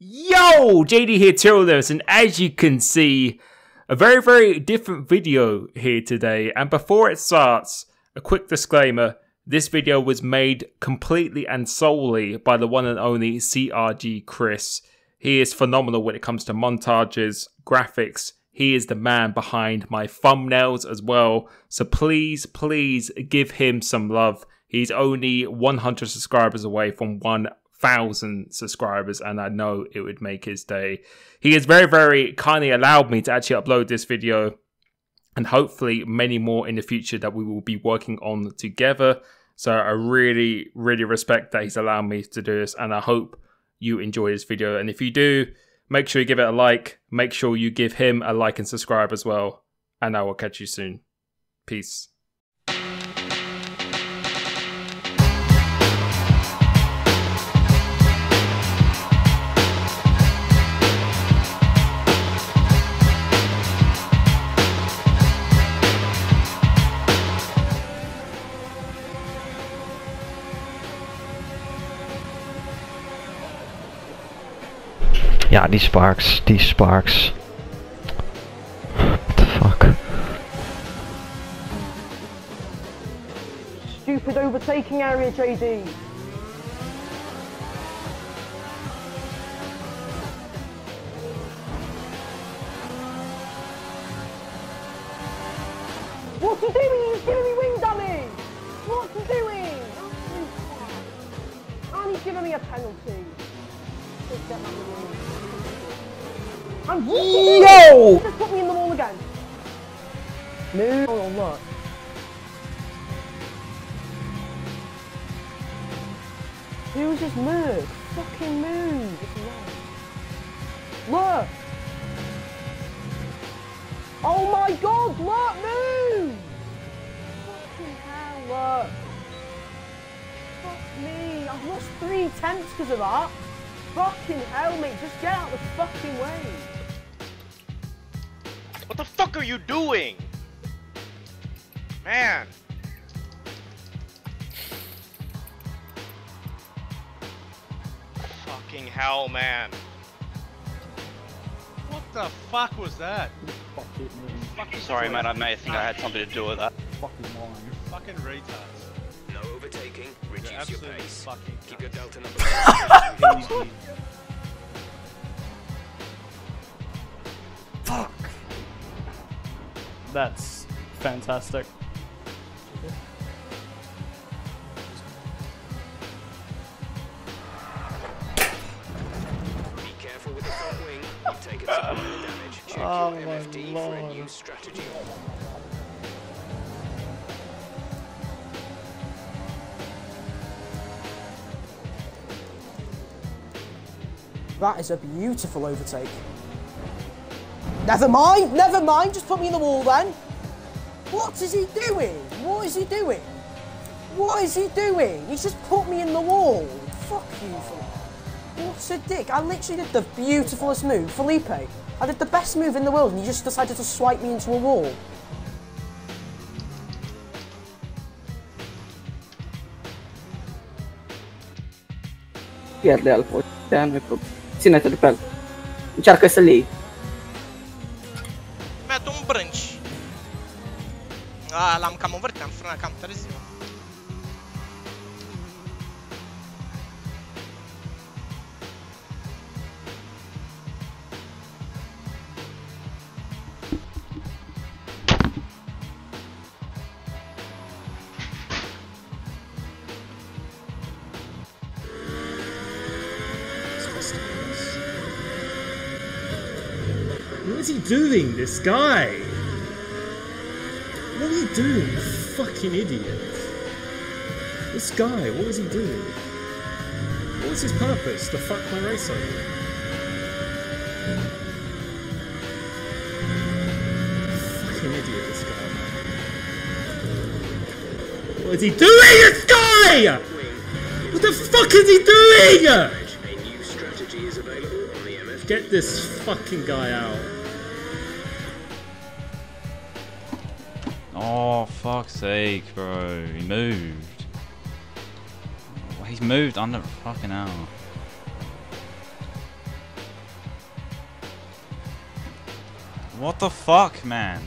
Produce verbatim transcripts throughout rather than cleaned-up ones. Yo, J D here, Terrellus, and as you can see, a very, very different video here today. And before it starts, a quick disclaimer, this video was made completely and solely by the one and only C R G Chris. He is phenomenal when it comes to montages, graphics. He is the man behind my thumbnails as well. So please, please give him some love. He's only one hundred subscribers away from one thousand subscribers, and I know it would make his day. He has very, very kindly allowed me to actually upload this video, and hopefully many more in the future that we will be working on together. So I really, really respect that he's allowed me to do this, and I hope you enjoy this video. And if you do, make sure you give it a like, make sure you give him a like and subscribe as well, and I will catch you soon. Peace. Yeah, these sparks, these sparks. What the fuck? Stupid overtaking area, J D. What's he doing? He's giving me wing damage. What's he doing? And he's giving me a penalty. I'm yo! Just put me in the wall again. No, or not. Who's just move? Fucking move! Look! Oh my God! Look, move! Fucking hell! Look! Fuck me! I've lost three tenths because of that. Fucking hell, mate, just get out of the fucking way. What the fuck are you doing? Man. Fucking hell, man. What the fuck was that? Fuck it, man. Fucking sorry, man, I may think I had something to do with that. Fucking lying. Fucking retards. Overtaking, reduce your pace, keep your delta number. Fuck! That's fantastic. Be careful with the front wing, you've taken some minor damage. Check your M F D for a new strategy. That is a beautiful overtake. Never mind, never mind, just put me in the wall then. What is he doing? What is he doing? What is he doing? He's just put me in the wall. Fuck you, Felipe. What a dick. I literally did the beautifulest move. Felipe, I did the best move in the world and you just decided to swipe me into a wall. Yeah, they'll put down with ține de pe el. Încearcă să-l iei. Mi-a dat un brânci. Ah, l-am cam învârtit, am frânat cam târziu. What is he doing, this guy? What are you doing, you fucking idiot? This guy, what is he doing? What was his purpose? To fuck my race over? Fucking idiot, this guy. What is he doing, this guy? What the fuck is he doing? Get this fucking guy out. Oh, fuck's sake, bro. He moved. He's moved under fucking hour. What the fuck, man?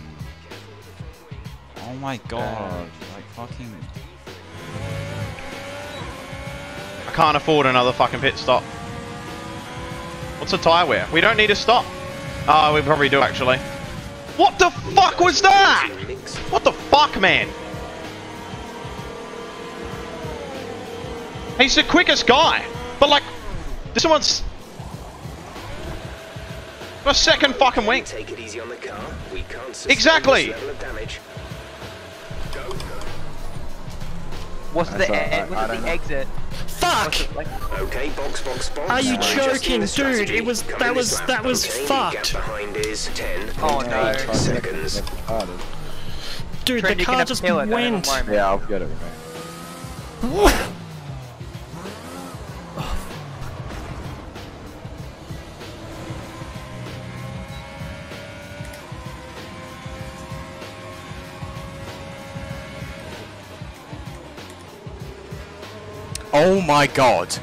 Oh my god. Like fucking... I can't afford another fucking pit stop. What's a tyre wear? We don't need a stop. Oh, we probably do actually. What the fuck was that? What the fuck, man? He's the quickest guy. But like, this one's... A second fucking wing. Take it easy on the car. We can't exactly. This level of damage. Go. What's That's the, a, a, what's the exit? Fuck! Like? Okay, box, box, box. Are you no, joking, dude? It was Coming that was lap. that was okay, fucked. Is ten. Oh no! Eight seconds. Dude, Trent, the car just went. It, yeah, I'll get it. What? Oh my god,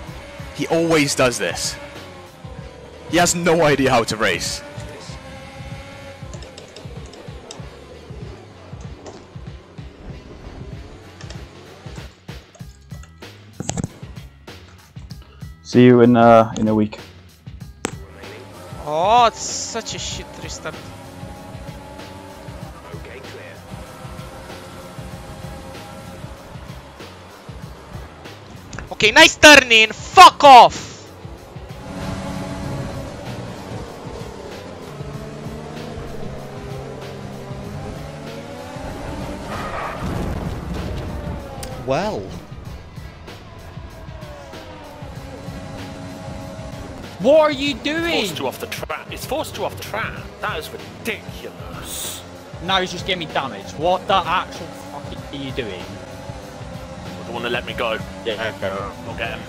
he always does this. He has no idea how to race. See you in uh, in a week. Oh, it's such a shit restart. Okay, nice turn in. Fuck off. Well. What are you doing? Forced you off the track. It's forced you off the track. That is ridiculous. No, he's just getting me damage. What the actual fucking are you doing? Want to let me go? Yeah, okay. I'll get him.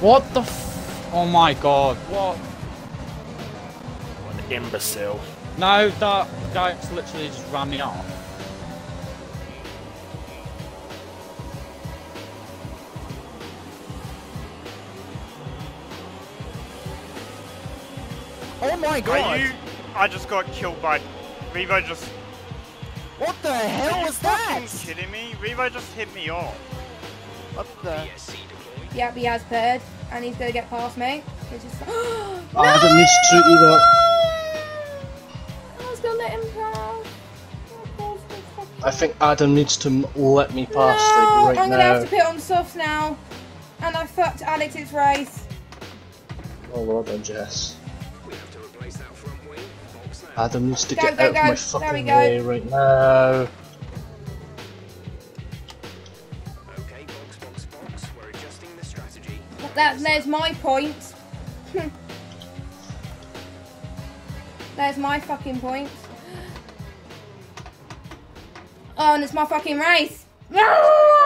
What the? F oh my god! What? What an imbecile! No, that guy literally just ran me off. Oh my god! You, I just got killed by Revo. Just. What the hell was that? Are you fucking kidding me? Revo just hit me off. What the? Yep, he has paired, and he's gonna get past me. Which is... oh, no! I didn't need to either. I was gonna let him pass. Oh, God, I think Adam needs to let me pass. No, like, right I'm gonna now. have to put on softs now, and I fucked Alex's race. Oh, well done, Jess. Adam needs to go, get go, out go. of my fucking way right now. Okay, box, box, box. We're adjusting the strategy. That, there's my point. There's my fucking point. Oh, and it's my fucking race.